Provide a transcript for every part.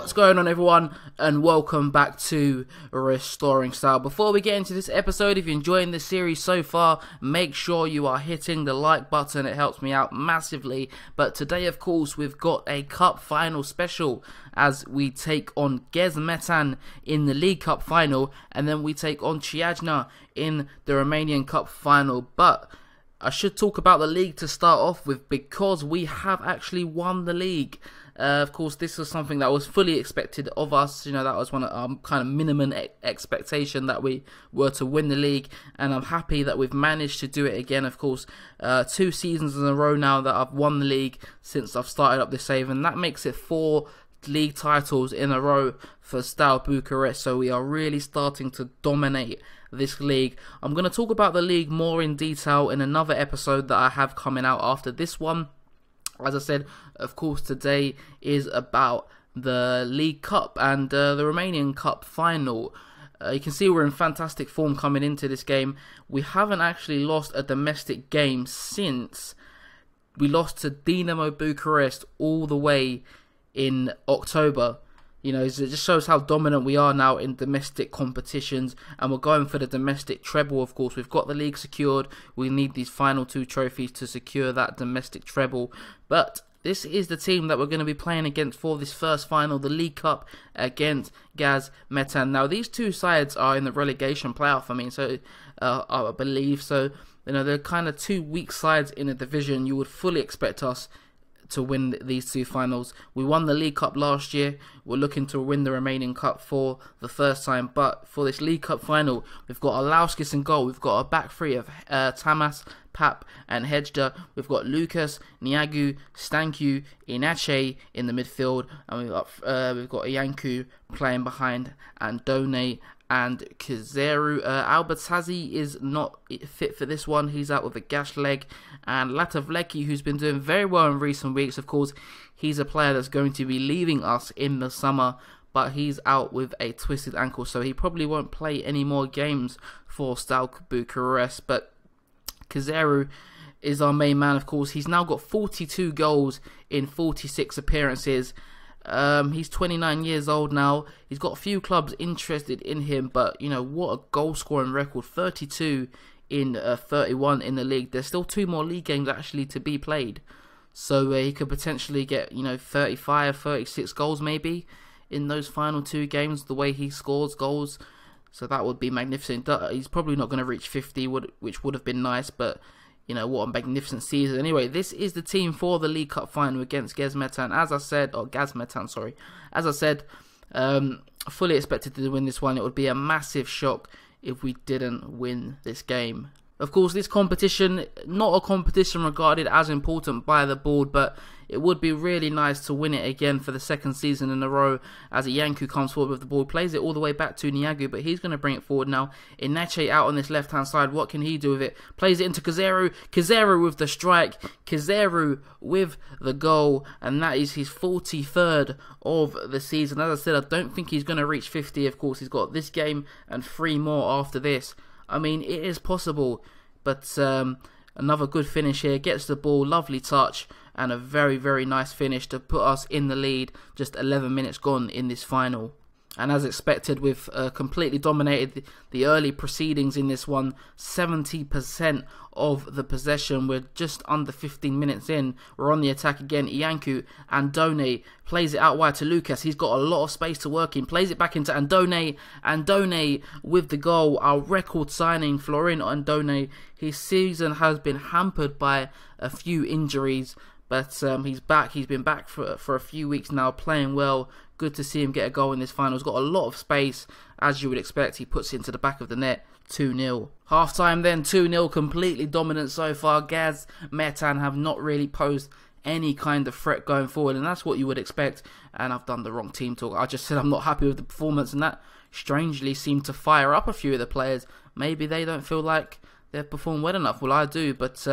What's going on, everyone, and welcome back to Restoring Style. Before we get into this episode, if you're enjoying this series so far, make sure you are hitting the like button. It helps me out massively. But today, of course, we've got a cup final special as we take on Gaz Metan in the League Cup final, and then we take on Chiajna in the Romanian Cup final. But I should talk about the league to start off with, because we have actually won the league. Of course, this was something that was fully expected of us. You know, that was one of our kind of minimum expectation, that we were to win the league. And I'm happy that we've managed to do it again. Of course, 2 seasons in a row now that I've won the league since I've started up this save. And that makes it 4 league titles in a row for Steaua Bucharest. So we are really starting to dominate this league. I'm going to talk about the league more in detail in another episode that I have coming out after this one. As I said, of course, today is about the League Cup and the Romanian Cup final. You can see we're in fantastic form coming into this game. We haven't actually lost a domestic game since we lost to Dinamo Bucharest all the way in October. You know, it just shows how dominant we are now in domestic competitions, and we're going for the domestic treble, of course. We've got the league secured. We need these final 2 trophies to secure that domestic treble. But this is the team that we're going to be playing against for this first final, the League Cup against Gaz Metan. Now, these 2 sides are in the relegation playoff, I believe. So, you know, they're kind of 2 weak sides in a division. You would fully expect us to win these 2 finals. We won the League Cup last year. We're looking to win the Romanian Cup for the first time. But for this League Cup final, we've got Alauškus in goal. We've got a back 3 of Tamas, Pap and Hedžda. We've got Lucas, Niagu, Stanciu, Enache in the midfield. And we've got Iancu playing behind, and Donate and Cazeru. Albertazzi is not fit for this one. He's out with a gashed leg. And Latovleki, who's been doing very well in recent weeks, of course, he's a player that's going to be leaving us in the summer, but he's out with a twisted ankle, so he probably won't play any more games for Steaua Bucharest. But Cazeru is our main man, of course. He's now got 42 goals in 46 appearances. He's 29 years old now. He's got a few clubs interested in him, but, you know, what a goal scoring record. 32 in 31 in the league. There's still 2 more league games actually to be played. So he could potentially get, you know, 35, 36 goals maybe in those final 2 games, the way he scores goals. So that would be magnificent. He's probably not going to reach 50, which would have been nice, but, you know, what a magnificent season. Anyway, this is the team for the League Cup final against Gaz Metan. As I said, or Gaz Metan, sorry. As I said, fully expected to win this one. It would be a massive shock if we didn't win this game. Of course, this competition, not a competition regarded as important by the board, but it would be really nice to win it again for the 2nd season in a row, as Iancu comes forward with the ball, plays it all the way back to Niagu, but he's going to bring it forward now. Inache out on this left-hand side, what can he do with it? Plays it into Cazeru, Cazeru with the strike, Cazeru with the goal, and that is his 43rd of the season. As I said, I don't think he's going to reach 50, of course. He's got this game and 3 more after this. I mean, it is possible, but another good finish here. Gets the ball, lovely touch, and a very, very nice finish to put us in the lead. Just 11 minutes gone in this final. And as expected, we've completely dominated the early proceedings in this one. 70% of the possession. We're just under 15 minutes in. We're on the attack again. Iancu, Andone plays it out wide to Lucas. He's got a lot of space to work in. Plays it back into Andone. Andone with the goal. Our record signing, Florin Andone. His season has been hampered by a few injuries, but he's back. He's been back for a few weeks now, playing well. Good to see him get a goal in this final. He's got a lot of space, as you would expect. He puts it into the back of the net. 2-0. Half time then, 2-0. Completely dominant so far. Gaz Metan have not really posed any kind of threat going forward, and that's what you would expect. And I've done the wrong team talk. I just said I'm not happy with the performance, and that strangely seemed to fire up a few of the players. Maybe they don't feel like they've performed well enough. Well, I do, but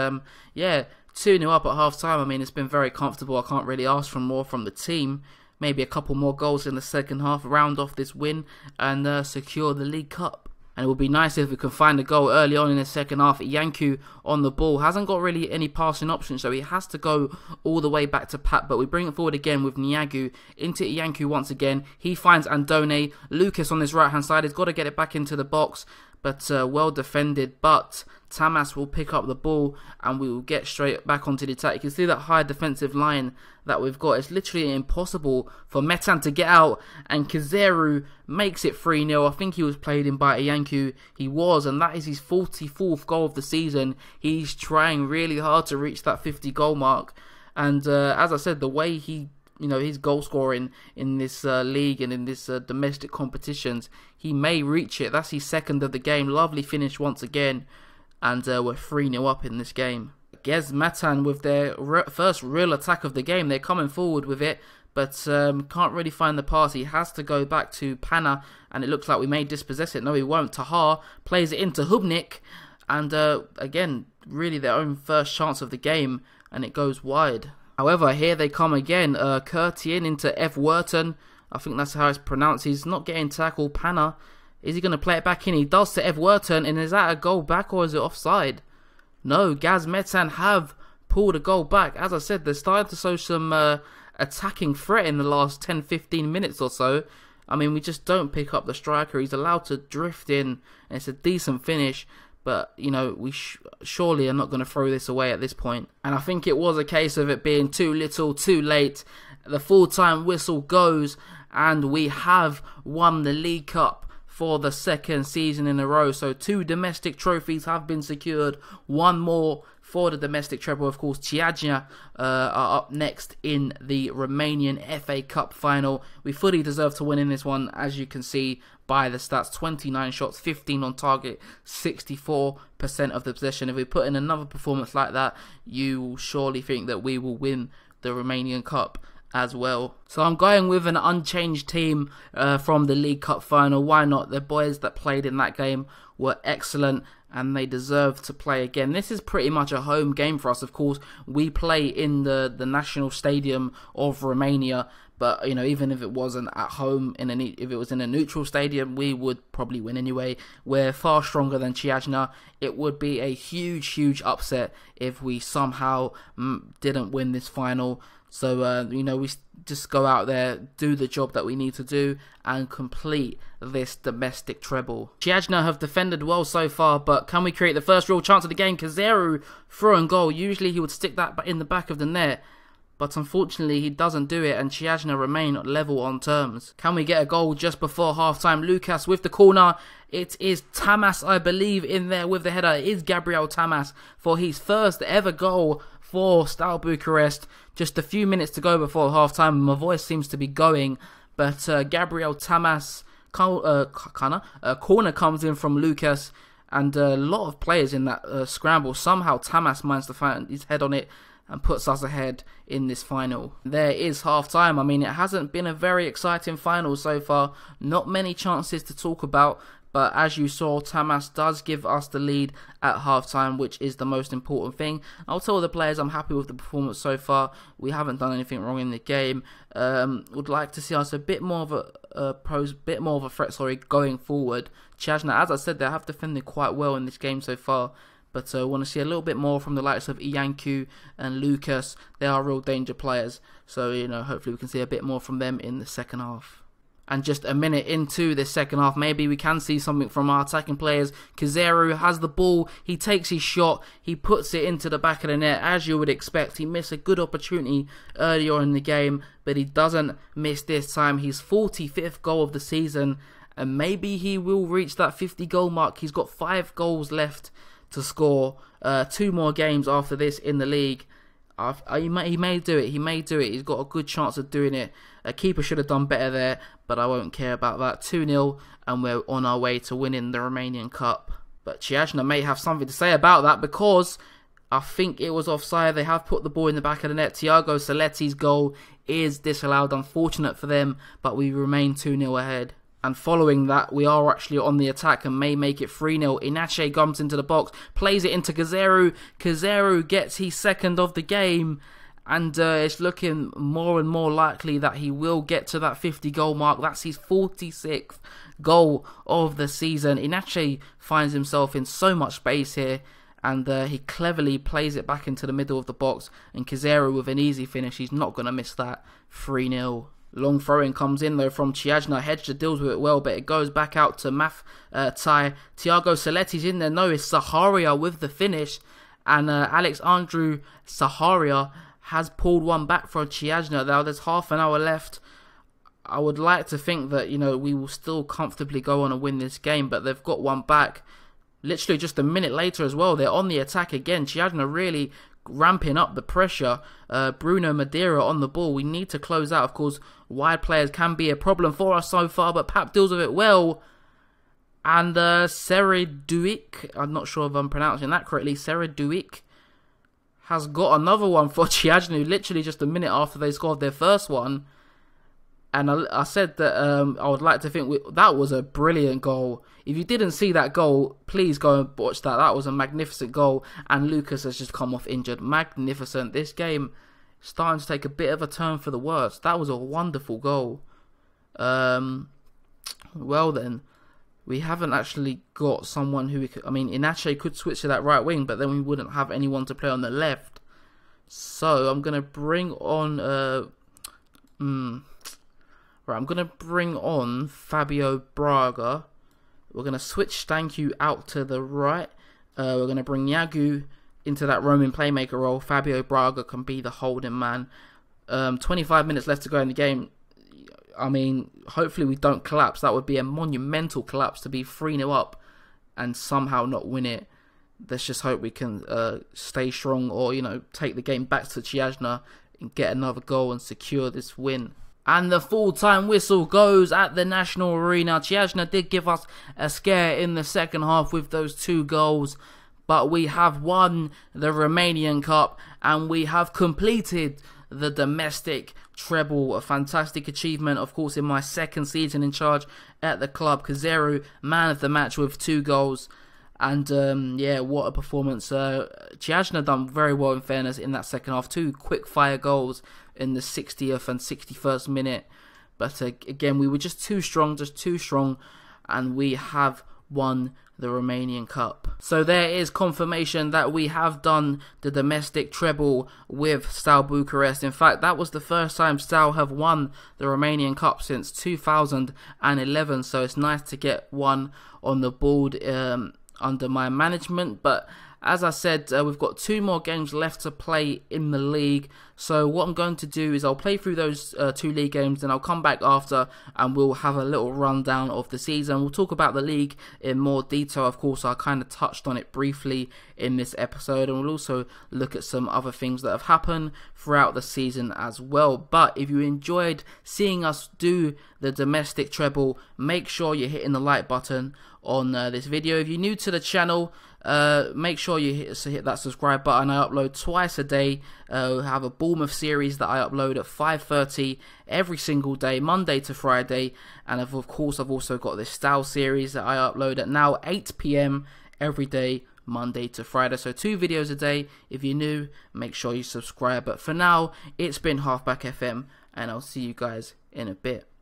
yeah. 2-0 up at half time. I mean, it's been very comfortable. I can't really ask for more from the team. Maybe a couple more goals in the second half, round off this win and secure the League Cup. and it would be nice if we can find a goal early on in the second half. Iancu on the ball, hasn't got really any passing options, so he has to go all the way back to Pap, but we bring it forward again with Niagu into Iancu once again. He finds Andone. Lucas on his right hand side, he's got to get it back into the box, but well defended, but Tamas will pick up the ball and we will get straight back onto the attack. You can see that high defensive line that we've got. It's literally impossible for Metan to get out, and Cazeru makes it 3-0. I think he was played in by Iancu. He was, and that is his 44th goal of the season. He's trying really hard to reach that 50 goal mark, and as I said, the way he, you know, his goal scoring in this league and in this domestic competitions, he may reach it. That's his second of the game. Lovely finish once again. And we're 3-0 up in this game. Gaz Metan with their first real attack of the game. They're coming forward with it, but can't really find the pass. He has to go back to Panna, and it looks like we may dispossess it. No, he won't. Tahar plays it into Hubnik, and again, really their own first chance of the game, and it goes wide. However, here they come again. Curtian into Evwerton. I think that's how it's pronounced. He's not getting tackled. Panna, is he going to play it back in? He does to Evwerton, and is that a goal back or is it offside? No, Gaz Metan have pulled a goal back. As I said, they're starting to show some attacking threat in the last 10-15 minutes or so. I mean, we just don't pick up the striker. He's allowed to drift in, and it's a decent finish. But, you know, we surely are not going to throw this away at this point. And I think it was a case of it being too little, too late. The full-time whistle goes, and we have won the League Cup for the second season in a row. So 2 domestic trophies have been secured. One more for the domestic treble. Of course, Chiajna are up next in the Romanian FA Cup final. We fully deserve to win in this one, as you can see by the stats. 29 shots, 15 on target, 64% of the possession. If we put in another performance like that, you will surely think that we will win the Romanian Cup as well. So I'm going with an unchanged team from the League Cup final. Why not? The boys that played in that game were excellent, and they deserve to play again. This is pretty much a home game for us. Of course, we play in the national stadium of Romania, but, you know, even if it wasn't at home, if it was in a neutral stadium, we would probably win anyway. We're far stronger than Chiajna. It would be a huge, huge upset if we somehow didn't win this final. So, you know, we just go out there, do the job that we need to do, and complete this domestic treble. Chiajna have defended well so far, but can we create the first real chance of the game? Cazeru throw and goal. Usually he would stick that in the back of the net, but unfortunately he doesn't do it, and Chiajna remain level on terms. Can we get a goal just before half-time? Lucas with the corner. It is Tamas, I believe, in there with the header. It is Gabriel Tamas for his first ever goal for Steaua Bucharest. Just a few minutes to go before half-time. My voice seems to be going, but Gabriel Tamas corner comes in from Lucas, and a lot of players in that scramble. Somehow Tamas managed to find his head on it and puts us ahead in this final. There is half-time. I mean, it hasn't been a very exciting final so far. Not many chances to talk about, but as you saw, Tamas does give us the lead at half-time, which is the most important thing. I'll tell the players I'm happy with the performance so far. We haven't done anything wrong in the game. Would like to see us a bit more of a threat, sorry, going forward. Chiajna, as I said, they have defended quite well in this game so far, but I want to see a little bit more from the likes of Iancu and Lucas. They are real danger players. So, you know, hopefully we can see a bit more from them in the second half. And just a minute into the second half, maybe we can see something from our attacking players. Cazeru has the ball. He takes his shot. He puts it into the back of the net, as you would expect. He missed a good opportunity earlier in the game, but he doesn't miss this time. His 45th goal of the season. And maybe he will reach that 50 goal mark. He's got 5 goals left to score, 2 more games after this in the league. He may do it. He may do it. He's got a good chance of doing it. A keeper should have done better there, but I won't care about that. 2-0, and we're on our way to winning the Romanian Cup. But Chiajna may have something to say about that, because I think it was offside. They have put the ball in the back of the net. Thiago Saletti's goal is disallowed. Unfortunate for them, but we remain 2-0 ahead. And following that, we are actually on the attack and may make it 3-0. Enache comes into the box, plays it into Cazeru. Cazeru gets his second of the game, And it's looking more and more likely that he will get to that 50 goal mark. That's his 46th goal of the season. Enache finds himself in so much space here, and he cleverly plays it back into the middle of the box, and Cazeru with an easy finish. He's not going to miss that. 3-0. Long throw-in comes in though from Chiajna. Hedžda deals with it well, but it goes back out to Maf Tai. Thiago Saleti's in there. No, it's Saharia with the finish, and Alexandru Saharia has pulled one back from Chiajna. Now there's half an hour left. I would like to think that, you know, we will still comfortably go on and win this game, but they've got one back. Literally just a minute later as well, they're on the attack again. Chiajna really ramping up the pressure. Bruno Madeira on the ball. We need to close out. Of course, wide players can be a problem for us so far, but Pap deals with it well. And Sereduik, I'm not sure if I'm pronouncing that correctly, Sereduik has got another one for Chiajna, literally just a minute after they scored their first one. And I said that I would like to think that was a brilliant goal. If you didn't see that goal, please go and watch that. That was a magnificent goal. And Lucas has just come off injured. Magnificent. This game starting to take a bit of a turn for the worse. That was a wonderful goal. Well then, we haven't actually got someone who we could... I mean, Enache could switch to that right wing, but then we wouldn't have anyone to play on the left. So I'm going to bring on... Right, I'm going to bring on Fabio Braga. We're going to switch Stanciu out to the right. We're going to bring Njaku into that roaming playmaker role. Fabio Braga can be the holding man. 25 minutes left to go in the game. I mean, hopefully we don't collapse. That would be a monumental collapse to be 3-0 up and somehow not win it. Let's just hope we can stay strong, or, you know, take the game back to Chiajna and get another goal and secure this win. And the full-time whistle goes at the National Arena. Chiajna did give us a scare in the second half with those two goals, but we have won the Romanian Cup and we have completed the domestic treble. A fantastic achievement, of course, in my second season in charge at the club. Cazeru, man of the match with 2 goals, and yeah, what a performance. Chiajna done very well, in fairness, in that second half. 2 quick-fire goals in the 60th and 61st minute, but again, we were just too strong, and we have won the Romanian Cup. So there is confirmation that we have done the domestic treble with Steaua Bucharest. In fact, that was the first time Steaua have won the Romanian Cup since 2011, so it's nice to get one on the board under my management. But as I said, we've got 2 more games left to play in the league. So what I'm going to do is I'll play through those 2 league games, and I'll come back after and we'll have a little rundown of the season. We'll talk about the league in more detail. Of course, I kind of touched on it briefly in this episode, and we'll also look at some other things that have happened throughout the season as well. But if you enjoyed seeing us do the domestic treble, make sure you're hitting the like button on this video. If you're new to the channel, make sure you hit that subscribe button. I upload twice a day. We have a Bournemouth series that I upload at 5:30 every single day, Monday to Friday, and of course I've also got this Steaua series that I upload at now 8 PM every day, Monday to Friday. So 2 videos a day. If you're new, make sure you subscribe. But for now, it's been Halfback FM, and I'll see you guys in a bit.